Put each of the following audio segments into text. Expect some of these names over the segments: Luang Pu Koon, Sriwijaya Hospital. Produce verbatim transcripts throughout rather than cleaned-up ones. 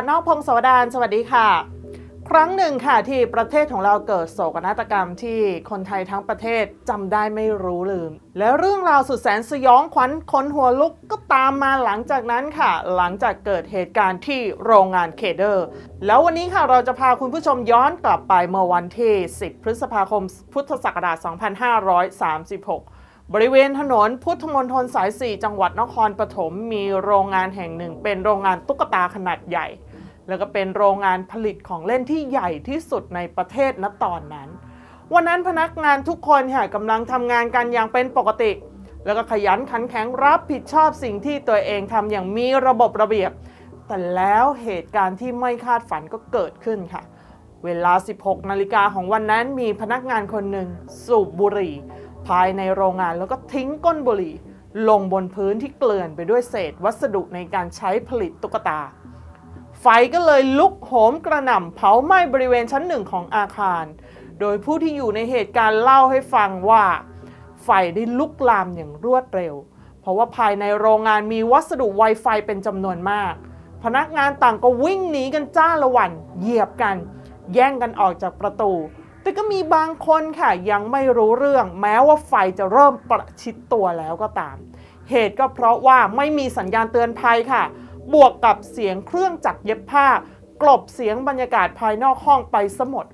ดนอกพงศาวดารสวัสดีค่ะครั้งหนึ่งค่ะที่ประเทศของเราเกิดโศกนาฏกรรมที่คนไทยทั้งประเทศจำได้ไม่รู้ลืมและเรื่องราวสุดแสนสยองขวัญขนหัวลุกก็ตามมาหลังจากนั้นค่ะหลังจากเกิดเหตุการณ์ที่โรงงานเคเดอร์แล้ววันนี้ค่ะเราจะพาคุณผู้ชมย้อนกลับไปเมื่อวันที่สิบพฤษภาคมพุทธศักราชสองพันห้าร้อยสามสิบหกบริเวณถนนพุทธมณฑลสายสี่จังหวัดนครปฐมมีโรงงานแห่งหนึ่งเป็นโรงงานตุ๊กตาขนาดใหญ่แล้วก็เป็นโรงงานผลิตของเล่นที่ใหญ่ที่สุดในประเทศณตอนนั้นวันนั้นพนักงานทุกคนค่ะกำลังทำงานกันอย่างเป็นปกติแล้วก็ขยันขันแข็งรับผิดชอบสิ่งที่ตัวเองทำอย่างมีระบบระเบียบแต่แล้วเหตุการณ์ที่ไม่คาดฝันก็เกิดขึ้นค่ะเวลาสิบหกนาฬิกาของวันนั้นมีพนักงานคนหนึ่งสูบบุหรี่ภายในโรงงานแล้วก็ทิ้งก้นบุหรี่ลงบนพื้นที่เกลื่อนไปด้วยเศษวัสดุในการใช้ผลิตตุ๊กตาไฟก็เลยลุกโหมกระหน่ำเผาไหม้บริเวณชั้นหนึ่งของอาคารโดยผู้ที่อยู่ในเหตุการณ์เล่าให้ฟังว่าไฟได้ลุกลามอย่างรวดเร็วเพราะว่าภายในโรงงานมีวัสดุไวไฟเป็นจำนวนมากพนักงานต่างก็วิ่งหนีกันจ้าละวันเหยียบกันแย่งกันออกจากประตูแต่ก็มีบางคนค่ะยังไม่รู้เรื่องแม้ว่าไฟจะเริ่มประชิดตัวแล้วก็ตามเหตุก็เพราะว่าไม่มีสัญญาณเตือนภัยค่ะบวกกับเสียงเครื่องจักรเย็บผ้ากลบเสียงบรรยากาศภายนอกห้องไปซะหมด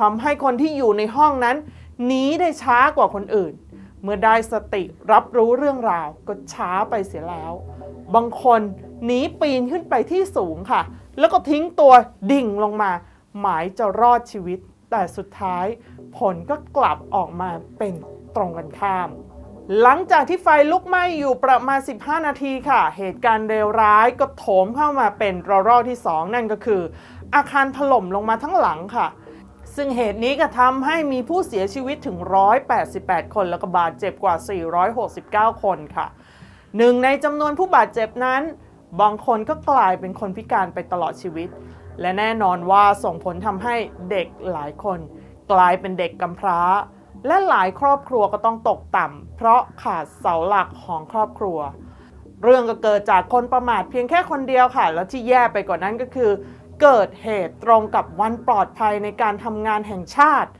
ทำให้คนที่อยู่ในห้องนั้นหนีได้ช้ากว่าคนอื่นเมื่อได้สติรับรู้เรื่องราวก็ช้าไปเสียแล้วบางคนหนีปีนขึ้นไปที่สูงค่ะแล้วก็ทิ้งตัวดิ่งลงมาหมายจะรอดชีวิตแต่สุดท้ายผลก็กลับออกมาเป็นตรงกันข้ามหลังจากที่ไฟลุกไหม้อยู่ประมาณสิบห้านาทีค่ะเหตุการณ์เลวร้ายก็โถมเข้ามาเป็นระลอกที่สองนั่นก็คืออาคารถล่มลงมาทั้งหลังค่ะซึ่งเหตุนี้ก็ทำให้มีผู้เสียชีวิตถึงหนึ่งร้อยแปดสิบแปดคนแล้วก็บาดเจ็บกว่าสี่ร้อยหกสิบเก้าคนค่ะหนึ่งในจำนวนผู้บาดเจ็บนั้นบางคนก็กลายเป็นคนพิการไปตลอดชีวิตและแน่นอนว่าส่งผลทำให้เด็กหลายคนกลายเป็นเด็กกำพร้าและหลายครอบครัวก็ต้องตกต่ำเพราะขาดเสาหลักของครอบครัวเรื่องก็เกิดจากคนประมาทเพียงแค่คนเดียวค่ะแล้วที่แย่ไปกว่านั้นก็คือเกิดเหตุตรงกับวันปลอดภัยในการทำงานแห่งชาติ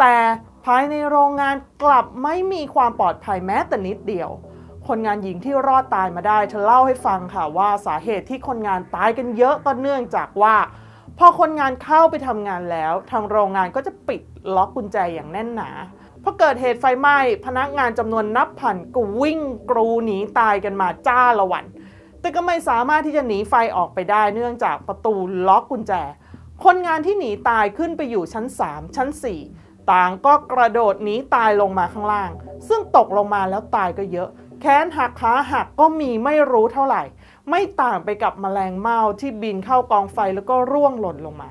แต่ภายในโรงงานกลับไม่มีความปลอดภัยแม้แต่นิดเดียวคนงานหญิงที่รอดตายมาได้เธอเล่าให้ฟังค่ะว่าสาเหตุที่คนงานตายกันเยอะก็เนื่องจากว่าพอคนงานเข้าไปทำงานแล้วทางโรงงานก็จะปิดล็อกกุญแจอย่างแน่นหนาพอเกิดเหตุไฟไหม้พนักงานจำนวนนับพันก็วิ่งกรูหนีตายกันมาจ้าละวันแต่ก็ไม่สามารถที่จะหนีไฟออกไปได้เนื่องจากประตูล็อกกุญแจคนงานที่หนีตายขึ้นไปอยู่ชั้นสามชั้นสี่ต่างก็กระโดดหนีตายลงมาข้างล่างซึ่งตกลงมาแล้วตายก็เยอะแขนหักขาหักก็มีไม่รู้เท่าไหร่ไม่ต่างไปกับแมลงเม่าที่บินเข้ากองไฟแล้วก็ร่วงหล่นลงมา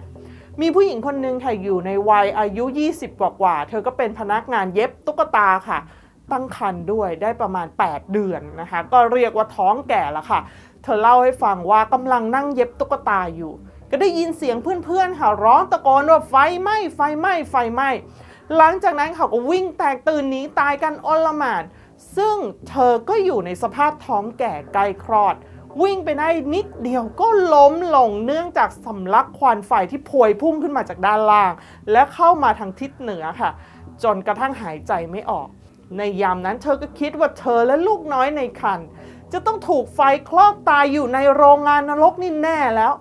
มีผู้หญิงคนหนึ่งค่ะอยู่ในวัยอายุยี่สิบกว่าๆเธอก็เป็นพนักงานเย็บตุ๊กตาค่ะตั้งครรภ์ด้วยได้ประมาณแปดเดือนนะคะก็เรียกว่าท้องแก่แล้วค่ะเธอเล่าให้ฟังว่ากำลังนั่งเย็บตุ๊กตาอยู่ก็ได้ยินเสียงเพื่อนๆค่ะร้องตะโกนว่าไฟไหม้ไฟไหม้ไฟไหม้หลังจากนั้นเขาก็วิ่งแตกตื่นหนีตายกันอลหม่านซึ่งเธอก็อยู่ในสภาพท้องแก่ใกล้คลอดวิ่งไปได้นิดเดียวก็ล้มลงเนื่องจากสำลักควันไฟที่พวยพุ่งขึ้นมาจากด้านล่างและเข้ามาทางทิศเหนือค่ะจนกระทั่งหายใจไม่ออกในยามนั้นเธอก็คิดว่าเธอและลูกน้อยในครรภ์จะต้องถูกไฟคลอกตายอยู่ในโรงงานนรกนี่แน่แล้ว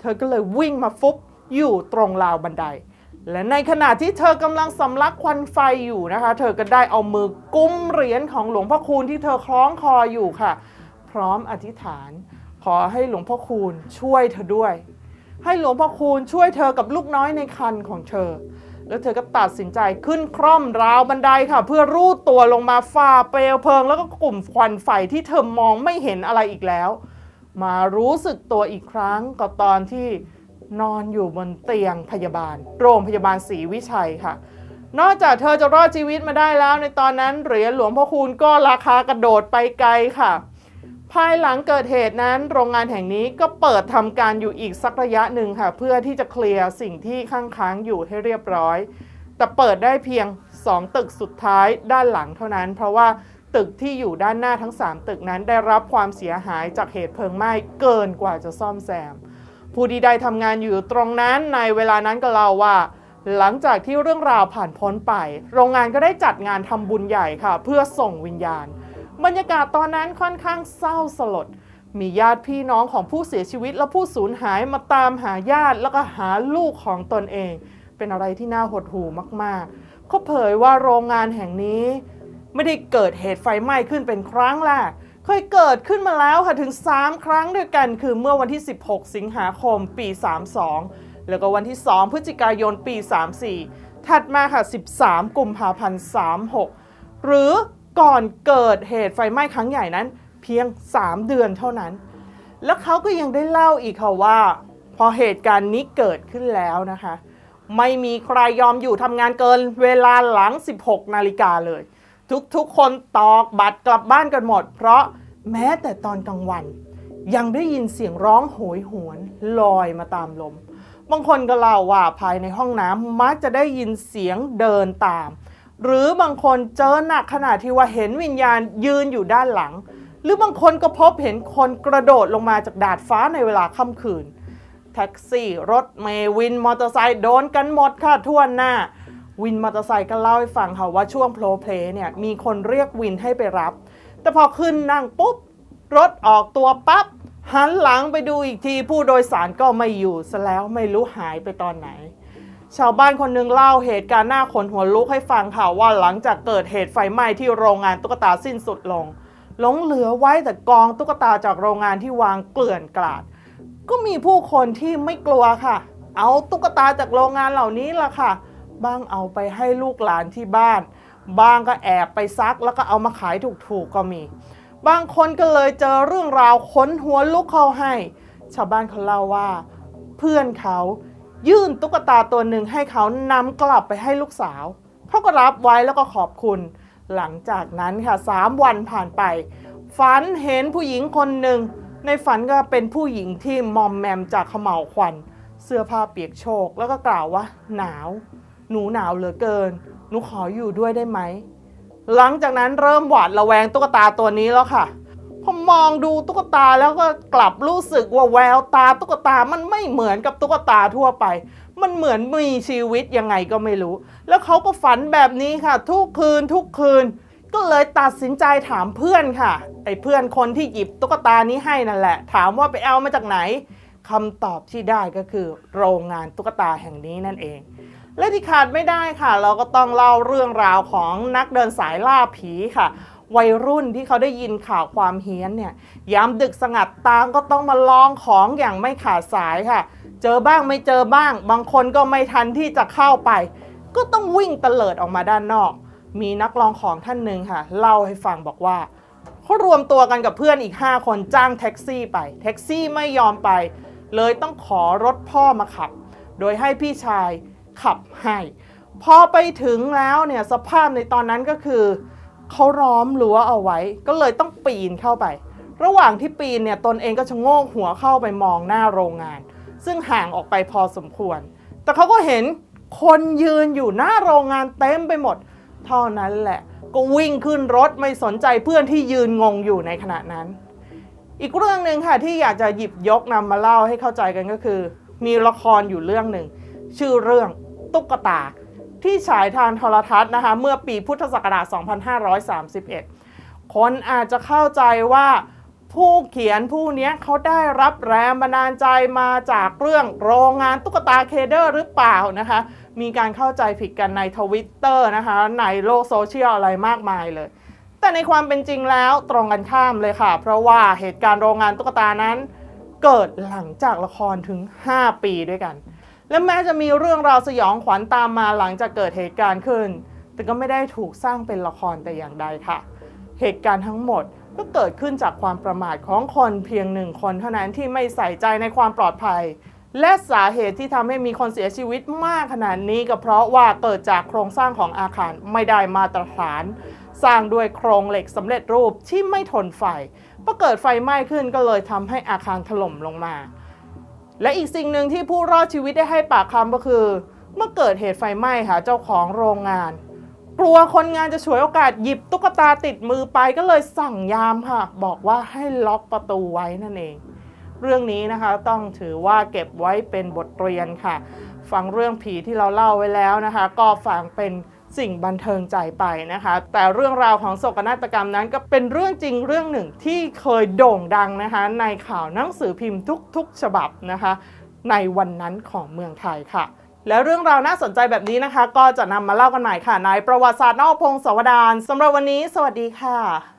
เธอก็เลยวิ่งมาฟุบอยู่ตรงราวบันไดและในขณะที่เธอกำลังสำลักควันไฟอยู่นะคะเธอก็ได้เอามือกุมเหรียญของหลวงพ่อคูณที่เธอคล้องคออยู่ค่ะพร้อมอธิษฐานขอให้หลวงพ่อคูณช่วยเธอด้วยให้หลวงพ่อคูณช่วยเธอกับลูกน้อยในครรภ์ของเธอแล้วเธอก็ตัดสินใจขึ้นคร่อมราวบันไดค่ะเพื่อรูดตัวลงมาฝ่าเปลวเพลิงแล้วก็กลุ่มควันไฟที่เธอมองไม่เห็นอะไรอีกแล้วมารู้สึกตัวอีกครั้งก็ตอนที่นอนอยู่บนเตียงพยาบาลโรงพยาบาลศรีวิชัยค่ะนอกจากเธอจะรอดชีวิตมาได้แล้วในตอนนั้นเหรียญหลวงพ่อคูณก็ราคากระโดดไปไกลค่ะภายหลังเกิดเหตุนั้นโรงงานแห่งนี้ก็เปิดทำการอยู่อีกสักระยะหนึ่งค่ะเพื่อที่จะเคลียร์สิ่งที่ค้างๆอยู่ให้เรียบร้อยแต่เปิดได้เพียงสองตึกสุดท้ายด้านหลังเท่านั้นเพราะว่าตึกที่อยู่ด้านหน้าทั้งสามตึกนั้นได้รับความเสียหายจากเหตุเพลิงไหม้เกินกว่าจะซ่อมแซม ผู้ที่ได้ทำงานอยู่ตรงนั้นในเวลานั้นก็เล่าว่าหลังจากที่เรื่องราวผ่านพ้นไปโรงงานก็ได้จัดงานทำบุญใหญ่ค่ะเพื่อส่งวิญญาณบรรยากาศตอนนั้นค่อนข้างเศร้าสลดมีญาติพี่น้องของผู้เสียชีวิตและผู้สูญหายมาตามหาญาติแล้วก็หาลูกของตนเองเป็นอะไรที่น่าหดหู่มากๆเขาเผยว่าโรงงานแห่งนี้ไม่ได้เกิดเหตุไฟไหม้ขึ้นเป็นครั้งแรกเคยเกิดขึ้นมาแล้วค่ะถึงสามครั้งด้วยกันคือเมื่อวันที่สิบหกสิงหาคมปีสามสองแล้วก็วันที่สองพฤศจิกายนปีสามสี่ถัดมาค่ะสิบสามกุมภาพันธ์สามหกหรือก่อนเกิดเหตุไฟไหม้ครั้งใหญ่นั้นเพียงสามเดือนเท่านั้นแล้วเขาก็ยังได้เล่าอีกค่ะว่าพอเหตุการณ์นี้เกิดขึ้นแล้วนะคะไม่มีใครยอมอยู่ทำงานเกินเวลาหลังสิบหกนาฬิกาเลยทุกๆคนตอกบัตรกลับบ้านกันหมดเพราะแม้แต่ตอนกลางวันยังได้ยินเสียงร้องโหยหวนลอยมาตามลมบางคนก็เล่าว่าภายในห้องน้ำมักจะได้ยินเสียงเดินตามหรือบางคนเจอหนักขนาดที่ว่าเห็นวิญญาณยืนอยู่ด้านหลังหรือบางคนก็พบเห็นคนกระโดดลงมาจากดาดฟ้าในเวลาค่ำคืนแท็กซี่รถเมล์วินมอเตอร์ไซค์โดนกันหมดค่ะทั่วหน้าวินมอเตอร์ไซค์ก็เล่าให้ฟังค่ะว่าช่วงโพลเพลเนี่ยมีคนเรียกวินให้ไปรับแต่พอขึ้นนั่งปุ๊บรถออกตัวปั๊บหันหลังไปดูอีกทีผู้โดยสารก็ไม่อยู่ซะแล้วไม่รู้หายไปตอนไหนชาวบ้านคนหนึ่งเล่าเหตุการณ์หน้าขนหัวลุกให้ฟังค่ะว่าหลังจากเกิดเหตุไฟไหม้ที่โรงงานตุ๊กตาสิ้นสุดลงหลงเหลือไว้แต่กองตุ๊กตาจากโรงงานที่วางเกลื่อนกลาดก็มีผู้คนที่ไม่กลัวค่ะเอาตุ๊กตาจากโรงงานเหล่านี้ล่ะค่ะบ้างเอาไปให้ลูกหลานที่บ้านบ้างก็แอบไปซักแล้วก็เอามาขายถูกๆก็มีบางคนก็เลยเจอเรื่องราวขนหัวลุกเข้าให้ชาวบ้านเขาเล่าว่าเพื่อนเขายื่นตุ๊กตาตัวหนึ่งให้เขานำกลับไปให้ลูกสาวเขาก็รับไว้แล้วก็ขอบคุณหลังจากนั้นค่ะสามวันผ่านไปฝันเห็นผู้หญิงคนหนึ่งในฝันก็เป็นผู้หญิงที่มอมแมมจากเขม่าวควันเสื้อผ้าเปียกโชกแล้วก็กล่าวว่าหนาวหนูหนาวเหลือเกินหนูขออยู่ด้วยได้ไหมหลังจากนั้นเริ่มหวาดระแวงตุ๊กตาตัวนี้แล้วค่ะพอมองดูตุ๊กตาแล้วก็กลับรู้สึกว่าแววตาตุ๊กตามันไม่เหมือนกับตุ๊กตาทั่วไปมันเหมือนมีชีวิตยังไงก็ไม่รู้แล้วเขาก็ฝันแบบนี้ค่ะทุกคืนทุกคืนก็เลยตัดสินใจถามเพื่อนค่ะไอ้เพื่อนคนที่หยิบตุ๊กตานี้ให้นั่นแหละถามว่าไปเอามาจากไหนคำตอบที่ได้ก็คือโรงงานตุ๊กตาแห่งนี้นั่นเองและที่ขาดไม่ได้ค่ะเราก็ต้องเล่าเรื่องราวของนักเดินสายล่าผีค่ะวัยรุ่นที่เขาได้ยินข่าวความเฮี้ยนเนี่ยยามดึกสงัดตามก็ต้องมาลองของอย่างไม่ขาดสายค่ะเจอบ้างไม่เจอบ้างบางคนก็ไม่ทันที่จะเข้าไปก็ต้องวิ่งเตลิดออกมาด้านนอกมีนักลองของท่านหนึ่งค่ะเล่าให้ฟังบอกว่าเขารวมตัวกันกับเพื่อนอีกห้าคนจ้างแท็กซี่ไปแท็กซี่ไม่ยอมไปเลยต้องขอรถพ่อมาขับโดยให้พี่ชายขับให้พอไปถึงแล้วเนี่ยสภาพในตอนนั้นก็คือเขาล้อมรั้วเอาไว้ก็เลยต้องปีนเข้าไประหว่างที่ปีนเนี่ยตนเองก็ชะโงกหัวเข้าไปมองหน้าโรงงานซึ่งห่างออกไปพอสมควรแต่เขาก็เห็นคนยืนอยู่หน้าโรงงานเต็มไปหมดเท่านั้นแหละก็วิ่งขึ้นรถไม่สนใจเพื่อนที่ยืนงงอยู่ในขณะนั้นอีกเรื่องหนึ่งค่ะที่อยากจะหยิบยกนำมาเล่าให้เข้าใจกันก็คือมีละครอยู่เรื่องหนึ่งชื่อเรื่องตุ๊กตาที่ฉายทางโทรทัศน์นะคะเมื่อปีพุทธศักราชสองพันห้าร้อยสามสิบเอ็ดคนอาจจะเข้าใจว่าผู้เขียนผู้นี้เขาได้รับแรงบันดาลใจมาจากเรื่องโรงงานตุ๊กตาเคเดอร์หรือเปล่านะคะมีการเข้าใจผิดกันในทวิตเตอร์นะคะในโลกโซเชียลอะไรมากมายเลยแต่ในความเป็นจริงแล้วตรงกันข้ามเลยค่ะเพราะว่าเหตุการณ์โรงงานตุ๊กตานั้นเกิดหลังจากละครถึงห้าปีด้วยกันและแม้จะมีเรื่องราวสยองขวัญตามมาหลังจากเกิดเหตุการณ์ขึ้นแต่ก็ไม่ได้ถูกสร้างเป็นละครแต่อย่างใดค่ะเหตุการณ์ทั้งหมดก็เกิดขึ้นจากความประมาทของคนเพียงหนึ่งคนเท่านั้นที่ไม่ใส่ใจในความปลอดภัยและสาเหตุที่ทำให้มีคนเสียชีวิตมากขนาดนี้ก็เพราะว่าเกิดจากโครงสร้างของอาคารไม่ได้มาตรฐานสร้างด้วยโครงเหล็กสำเร็จรูปที่ไม่ทนไฟพอเกิดไฟไหม้ขึ้นก็เลยทำให้อาคารถล่มลงมาและอีกสิ่งหนึ่งที่ผู้รอดชีวิตได้ให้ปากคำก็คือเมื่อเกิดเหตุไฟไหม้ค่ะเจ้าของโรงงานกลัวคนงานจะฉวยโอกาสหยิบตุ๊กตาติดมือไปก็เลยสั่งยามค่ะบอกว่าให้ล็อกประตูไว้นั่นเอง เรื่องนี้นะคะต้องถือว่าเก็บไว้เป็นบทเรียนค่ะฟังเรื่องผีที่เราเล่าไว้แล้วนะคะก็ฟังเป็นสิ่งบันเทิงใจไปนะคะแต่เรื่องราวของโศกนาฏกรรมนั้นก็เป็นเรื่องจริงเรื่องหนึ่งที่เคยโด่งดังนะคะในข่าวหนังสือพิมพ์ทุกๆฉบับนะคะในวันนั้นของเมืองไทยค่ะแล้วเรื่องราวน่าสนใจแบบนี้นะคะก็จะนำมาเล่ากันใหม่ค่ะในประวัติศาสตร์นอกพงศาวดารสำหรับวันนี้สวัสดีค่ะ